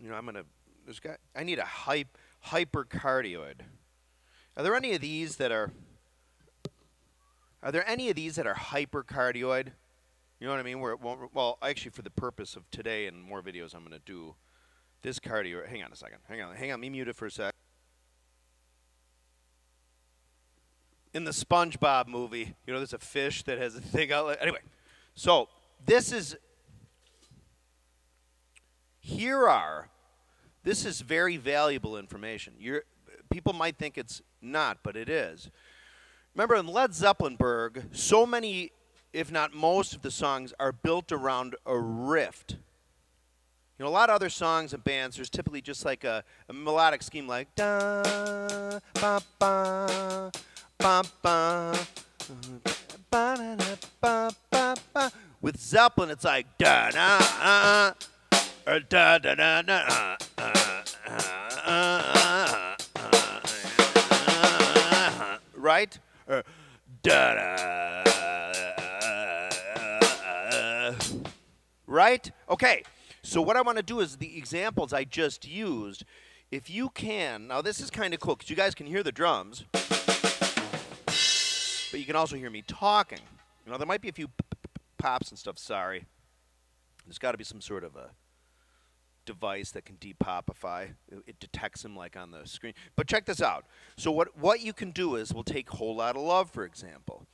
You know, I'm gonna. There's got. I need a hypercardioid. Are there any of these that are? Are there any of these that are hypercardioid? You know what I mean? Where it won't. Well, actually, for the purpose of today and more videos, I'm gonna do this cardioid. Hang on a second. Hang on. Me mute it for a sec. In the SpongeBob movie, you know, there's a fish that has a thing outlet. Anyway, so this is. This is very valuable information. People might think it's not, but it is. Remember, in Led Zeppelinberg, so many, if not most, of the songs are built around a riff. You know, a lot of other songs and bands, there's typically just like a melodic scheme, like da ba ba ba ba ba ba ba ba. With Zeppelin, it's like da na. Right? Right? Okay. So what I want to do is the examples I just used, if you can, now this is kind of cool because you guys can hear the drums, but you can also hear me talking. You know, there might be a few pops and stuff, sorry. There's got to be some sort of a device that can depopify. It detects him like on the screen. But check this out. So what you can do is we'll take Whole Lotta Love, for example.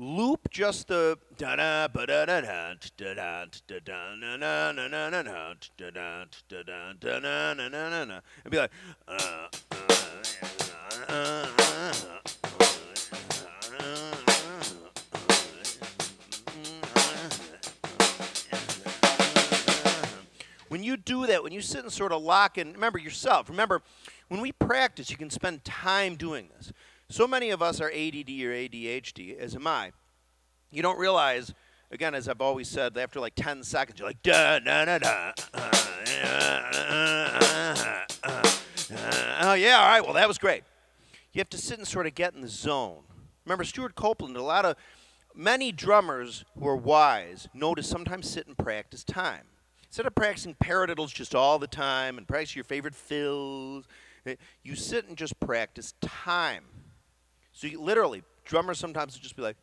Loop just the da da ba da da da da da da da na na na na na na da da da da da na na na na, and be like when you do that, when you sit and sort of lock in, remember yourself. Remember, when we practice, you can spend time doing this. So many of us are ADD or ADHD, as am I. You don't realize, again, as I've always said, that after like 10 seconds, you're like, da da da da. Oh, yeah, all right, well, that was great. You have to sit and sort of get in the zone. Remember, Stuart Copeland, many drummers who are wise know to sometimes sit and practice time. Instead of practicing paradiddles just all the time and practice your favorite fills, you sit and just practice time. So you literally, drummers sometimes will just be like.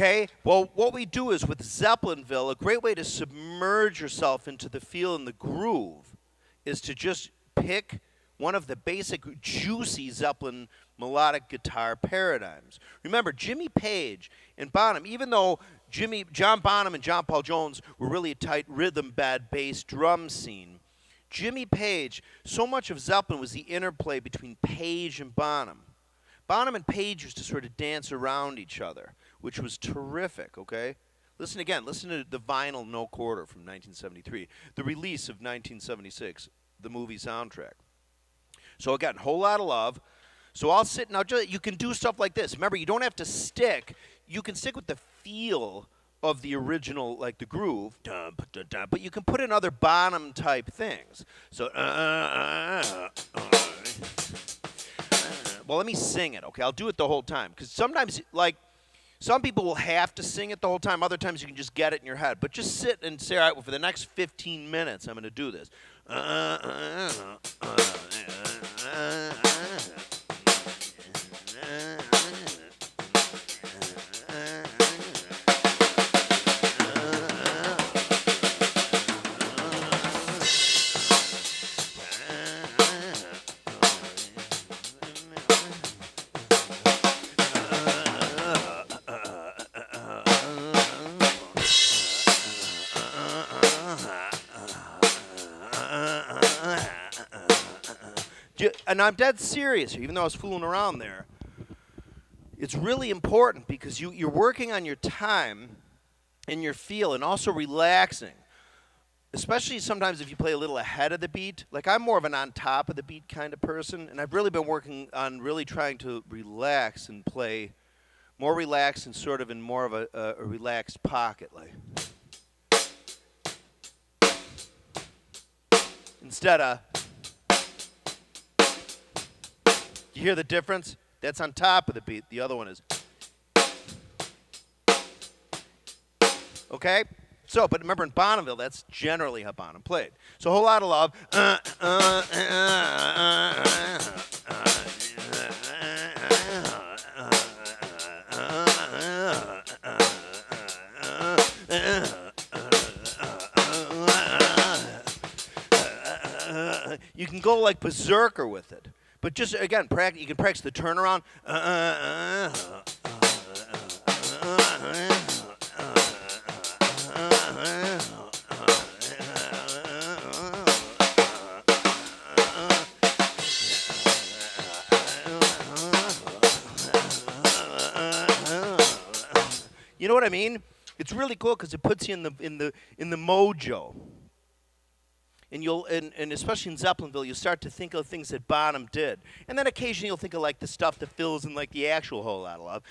Okay, well, what we do is with Zeppelinville, a great way to submerge yourself into the feel and the groove is to just pick one of the basic juicy Zeppelin melodic guitar paradigms. Remember, Jimmy Page and Bonham, even though John Bonham and John Paul Jones were really a tight rhythm bed bass drum scene, Jimmy Page, so much of Zeppelin was the interplay between Page and Bonham. Bonham and Page used to sort of dance around each other, which was terrific, okay? Listen again, listen to the vinyl No Quarter from 1973, the release of 1976, the movie soundtrack. So again, Whole Lotta Love. So I'll sit, now you can do stuff like this. Remember, you don't have to stick, you can stick with the feel of the original, like the groove, but you can put in other Bonham type things. So, well, let me sing it, okay? I'll do it the whole time, because sometimes, like, some people will have to sing it the whole time. Other times you can just get it in your head. But just sit and say, all right, well, for the next 15 minutes, I'm going to do this. And I'm dead serious, even though I was fooling around there. It's really important because you're working on your time and your feel and also relaxing. especially sometimes if you play a little ahead of the beat. Like, I'm more of an on top of the beat kind of person, and I've really been working on really trying to relax and play more relaxed and sort of in more of a relaxed pocket, like. Instead of, you hear the difference? That's on top of the beat, the other one is. Okay? So, but remember in Bonneville, that's generally how Bonham played. So, Whole Lotta Love. You can go like berserker with it. But just, again, you can practice the turnaround. You know what I mean? It's really cool because it puts you in the mojo. And you'll, and especially in Zeppelinville, you start to think of things that Bonham did, and then occasionally you'll think of like the stuff that fills in like the actual Whole Lotta Love.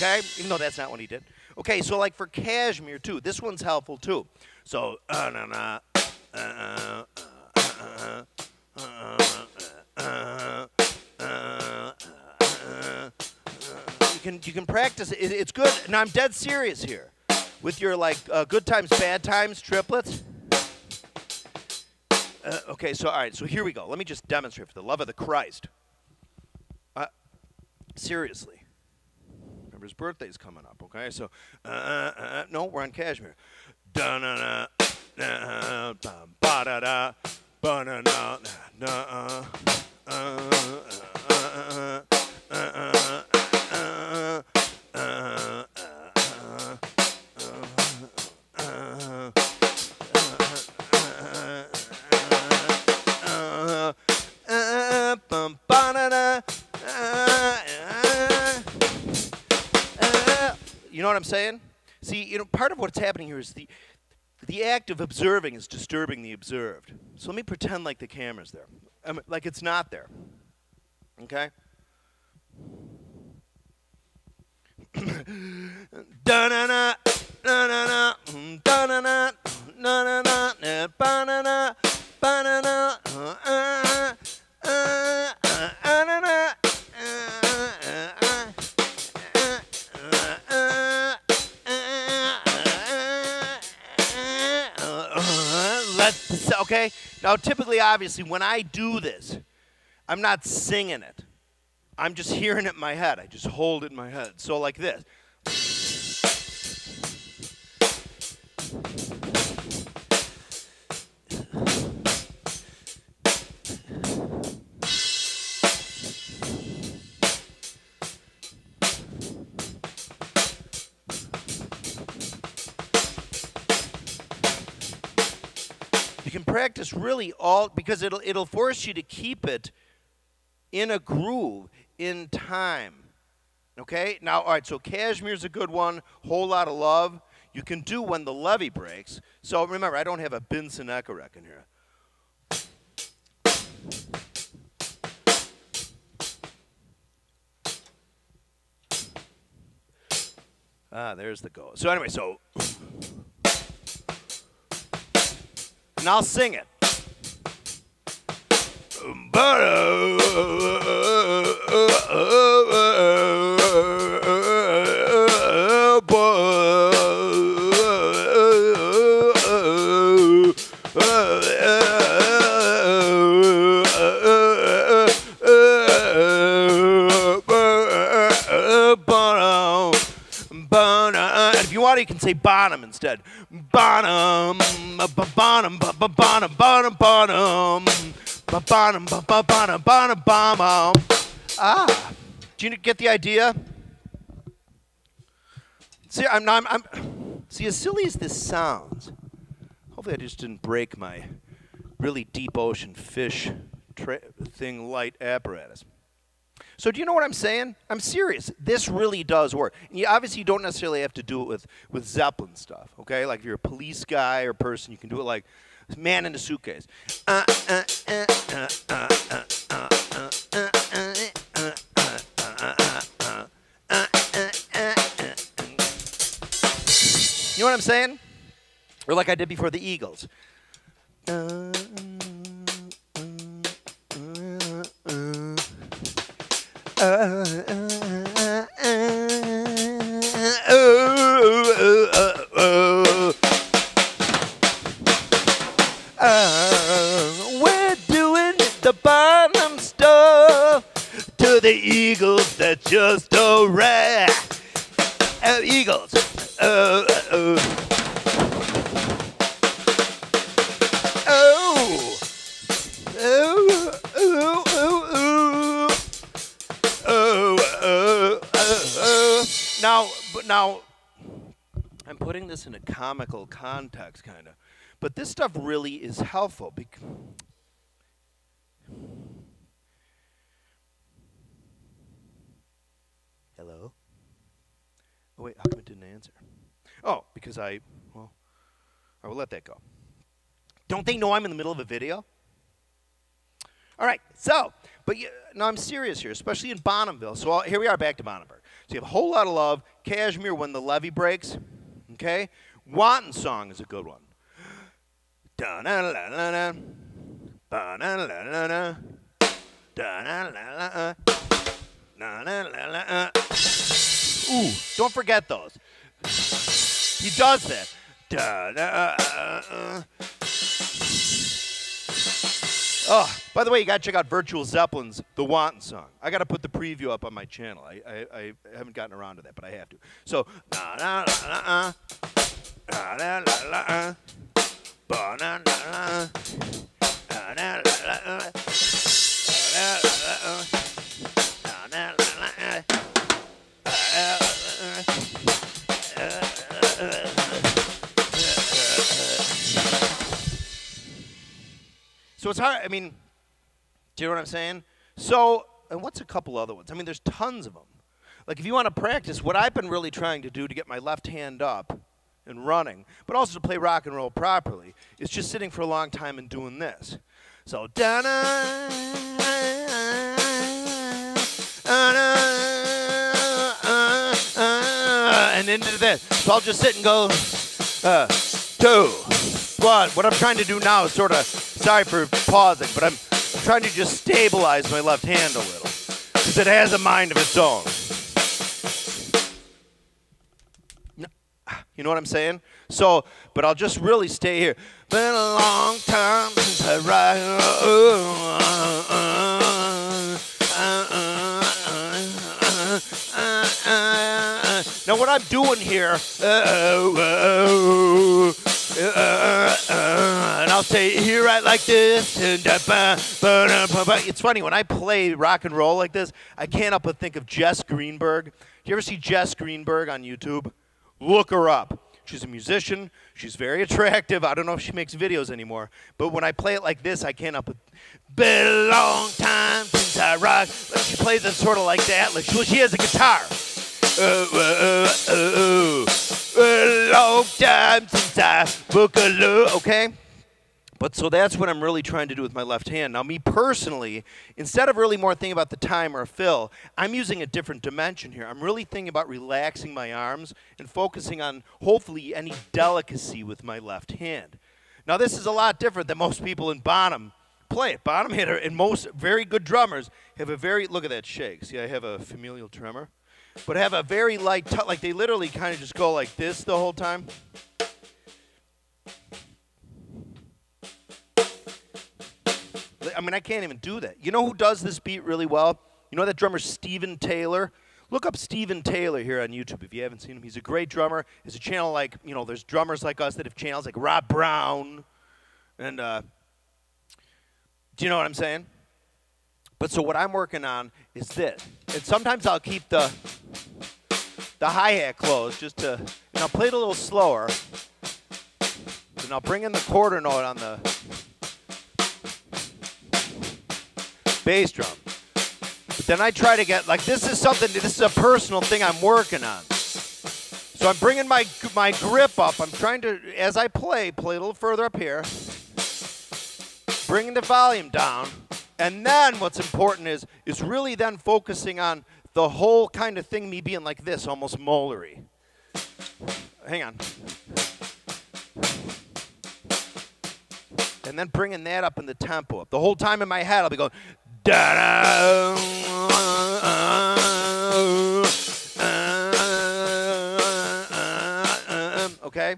Okay, even though that's not what he did. Okay, so like for Cashmere too, this one's helpful too. So you can practice it. It's good. Now I'm dead serious here, with your like good times, bad times, triplets. Okay, so all right, so here we go. Let me just demonstrate for the love of the Christ. Seriously, remember his birthday's coming up. Okay, so no, we're on Cashmere. Da na na na ba da da. You know what I'm saying? See, you know, part of what's happening here is the act of observing is disturbing the observed. So let me pretend like the camera's there. I mean, like it's not there. Okay? Okay? Now, typically, obviously, when I do this, I'm not singing it. I'm just hearing it in my head. I just hold it in my head. So, like this. Practice really all, because it'll force you to keep it in a groove in time. Okay? Now, all right, so Cashmere's a good one. Whole Lotta Love. You can do When the Levee Breaks. So remember, I don't have a Binson Echo rack in here. Ah, there's the go. So anyway, so... and I'll sing it. If you want, you can say Bonham instead. Bonham, Bonham, Bonham, Bonham, Bonham, Bonham, Bonham, Bonham, Bonham. Ah, do you get the idea? See, I'm, see, as silly as this sounds, hopefully I just didn't break my really deep ocean fish thing light apparatus. So do you know what I'm saying? I'm serious. This really does work. And you obviously, you don't necessarily have to do it with Zeppelin stuff, okay? Like if you're a police guy or person, you can do it like man in a suitcase. You know what I'm saying? Or like I did before the Eagles. We're doing the Bonham stuff to the Eagles that just don't rap. Eagles. Now, I'm putting this in a comical context, kind of, but this stuff really is helpful. Hello? Oh, wait, how come it didn't answer? Oh, because I will let that go. Don't they know I'm in the middle of a video? All right, so, but no, I'm serious here, especially in Bonhamville. So here we are back to Bonhamburg. So you have a Whole Lotta Love, Cashmere, When the Levee Breaks, okay? Wanton Song is a good one. Ooh, don't forget those. He does that. Oh, by the way, you gotta check out Virtual Zeppelin's The Wanton Song. I gotta put the preview up on my channel. I haven't gotten around to that, but I have to. So, so it's hard, I mean, do you know what I'm saying? So, and what's a couple other ones? I mean, there's tons of them. Like if you want to practice, what I've been really trying to do to get my left hand up and running, but also to play rock and roll properly, is just sitting for a long time and doing this. So, and into this. So I'll just sit and go, 2, 1. What I'm trying to do now is sort of, sorry for pausing, but I'm trying to just stabilize my left hand a little, because it has a mind of its own. You know what I'm saying? So, but I'll just really stay here. Been a long time since I ride. Now what I'm doing here, and I'll say here right like this. It's funny, when I play rock and roll like this, I can't help but think of Jess Greenberg. Do you ever see Jess Greenberg on YouTube? Look her up. She's a musician. She's very attractive. I don't know if she makes videos anymore. But when I play it like this, I can't help it. Been a long time since I rock. She plays it sort of like that. Like she has a guitar. A long time since I boogaloo. Okay? But so that's what I'm really trying to do with my left hand. Now me personally, instead of really more thinking about the time or fill, I'm using a different dimension here. I'm really thinking about relaxing my arms and focusing on hopefully any delicacy with my left hand. Now this is a lot different than most people in Bonham play it. Bonham hitter and most very good drummers have a very, look at that shake. See, I have a familial tremor. But have a very light, like they literally kind of just go like this the whole time. I mean, I can't even do that. You know who does this beat really well? You know that drummer Steven Taylor? Look up Steven Taylor here on YouTube if you haven't seen him. He's a great drummer. There's a channel like, you know, there's drummers like us that have channels like Rob Brown. And do you know what I'm saying? But so what I'm working on is this. And sometimes I'll keep the hi-hat closed just to, and I'll play it a little slower. And I'll bring in the quarter note on the bass drum. But then I try to get, like, this is a personal thing I'm working on. So I'm bringing my grip up. I'm trying to, as I play a little further up here, bringing the volume down. And then what's important is really then focusing on the whole kind of thing, me being like this, almost molery. Hang on. And then bringing that up in the tempo up. The whole time in my head, I'll be going, da-da. Okay?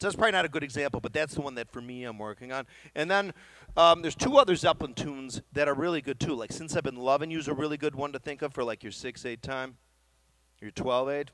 So that's probably not a good example, but that's the one that, for me, I'm working on. And then there's two other Zeppelin tunes that are really good, too. Like, Since I've Been Loving You is a really good one to think of for, like, your 6-8 time, your 12-8.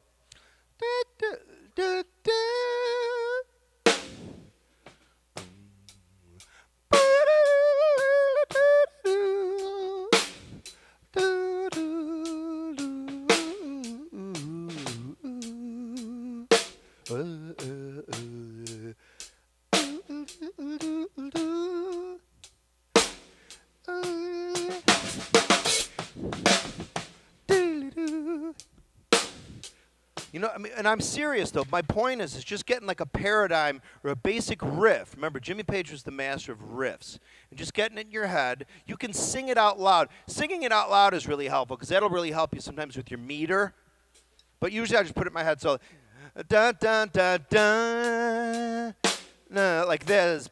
You know, I mean, and I'm serious though. My point is just getting like a paradigm or a basic riff. Remember, Jimmy Page was the master of riffs. And just getting it in your head, you can sing it out loud. Singing it out loud is really helpful because that'll really help you sometimes with your meter. But usually I just put it in my head so da da da da nah, like this.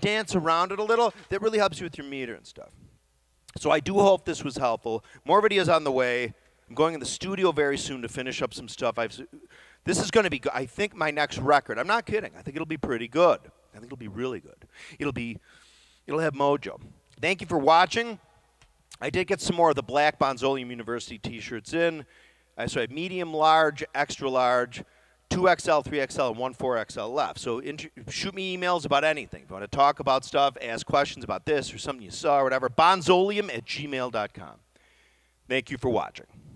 Dance around it a little. That really helps you with your meter and stuff. So I do hope this was helpful. More videos on the way. I'm going in the studio very soon to finish up some stuff. This is going to be, I think, my next record. I'm not kidding. I think it'll be pretty good. I think it'll be really good. It'll have mojo. Thank you for watching. I did get some more of the black Bonzoleum University t-shirts in. So I have medium, large, extra large, 2XL, 3XL, and 1 4XL left. So shoot me emails about anything. If you want to talk about stuff, ask questions about this or something you saw or whatever, bonzoleum@gmail.com. Thank you for watching.